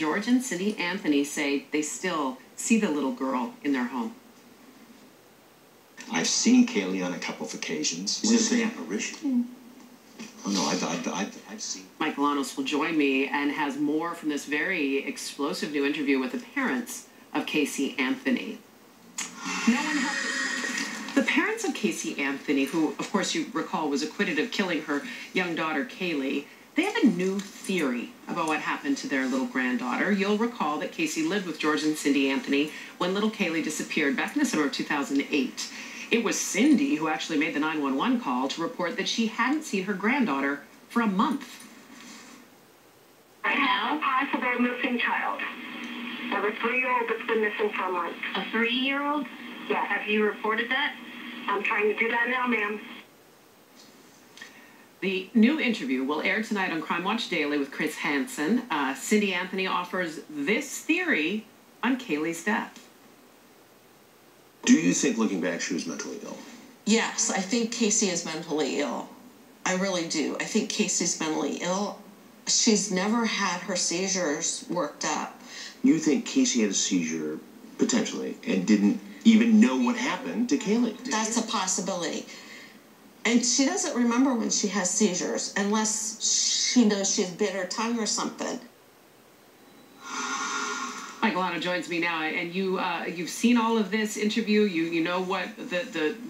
George and Cindy Anthony say they still see the little girl in their home. I've seen Kaylee on a couple of occasions. Is this an apparition? Oh, no, I've seen. Mike Llanos will join me and has more from this very explosive new interview with the parents of Casey Anthony. No one helped us. The parents of Casey Anthony, who, of course, you recall was acquitted of killing her young daughter, Kaylee, they have a new theory about what happened to their little granddaughter. You'll recall that Casey lived with George and Cindy Anthony when little Kaylee disappeared back in the summer of 2008. It was Cindy who actually made the 911 call to report that she hadn't seen her granddaughter for a month. I have a possible missing child. I have a 3-year-old that's been missing for a month. A 3-year-old? Yeah. Have you reported that? I'm trying to do that now, ma'am. The new interview will air tonight on Crime Watch Daily with Chris Hansen. Cindy Anthony offers this theory on Kaylee's death. Do you think, looking back, she was mentally ill? Yes, I think Casey is mentally ill. I really do. I think Casey's mentally ill. She's never had her seizures worked up. You think Casey had a seizure, potentially, and didn't even know what happened to Kaylee? That's a possibility. And she doesn't remember when she has seizures, unless she knows she's bit her tongue or something. Mike Llanos joins me now, and you've seen all of this interview. You know what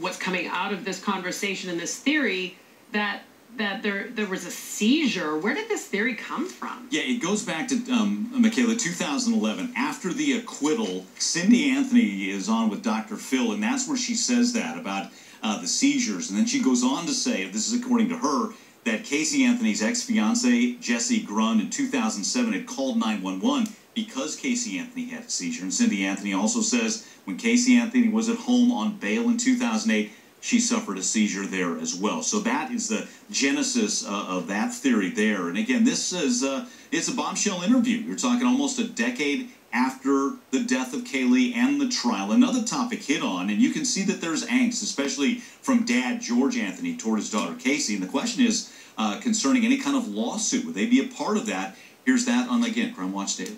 what's coming out of this conversation and this theory that there was a seizure. Where did this theory come from? Yeah, it goes back to, Michaela, 2011. After the acquittal, Cindy Anthony is on with Dr. Phil, and that's where she says that about the seizures. And then she goes on to say, this is according to her, that Casey Anthony's ex-fiance, Jesse Grund, in 2007 had called 911 because Casey Anthony had a seizure. And Cindy Anthony also says when Casey Anthony was at home on bail in 2008, she suffered a seizure there as well. So that is the genesis of that theory there. And again, this is it's a bombshell interview. You're talking almost a decade after the death of Kaylee and the trial. Another topic hit on, and you can see that there's angst, especially from dad, George Anthony, toward his daughter, Casey. And the question is concerning any kind of lawsuit. Would they be a part of that? Here's that on, again, Crime Watch Daily.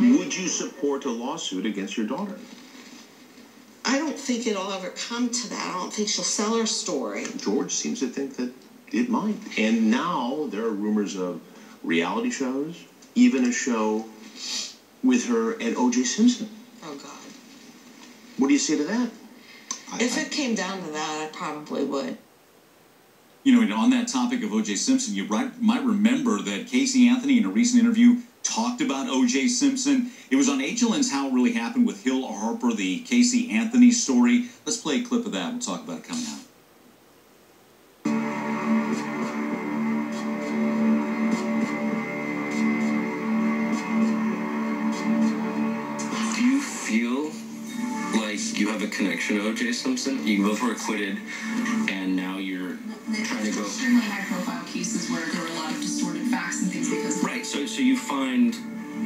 Would you support a lawsuit against your daughter? I don't think it'll ever come to that. I don't think she'll sell her story. George seems to think that it might. And now there are rumors of reality shows, even a show with her and O.J. Simpson. Oh, God. What do you say to that? If it came down to that, I probably would. You know, and on that topic of O.J. Simpson, you might remember that Casey Anthony, in a recent interview, talked about O.J. Simpson. It was on HLN's How It Really Happened with Hill Harper, the Casey Anthony story. Let's play a clip of that. We'll talk about it coming up. Do you feel like you have a connection to O.J. Simpson? You both were acquitted, and now you're trying to go... extremely high-profile cases where there were a lot of distorted facts and things because... Right, so you find...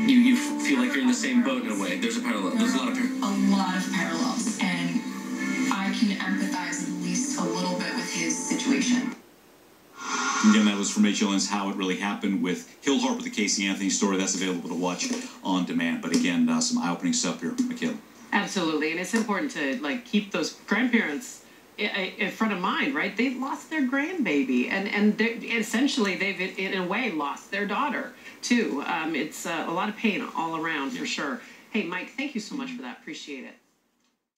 You feel like you're in the same boat in a way. There's a parallel. There's a lot of parallels. A lot of parallels, and I can empathize at least a little bit with his situation. Again, that was from HLN's How It Really Happened with Hill Harper, the Casey Anthony story. That's available to watch on demand. But again, some eye-opening stuff here, Michaela. Absolutely, and it's important to keep those grandparents in front of mind, right? They've lost their grandbaby, and essentially they've, in a way, lost their daughter, too. It's a lot of pain all around, for sure. Hey, Mike, thank you so much for that. Appreciate it.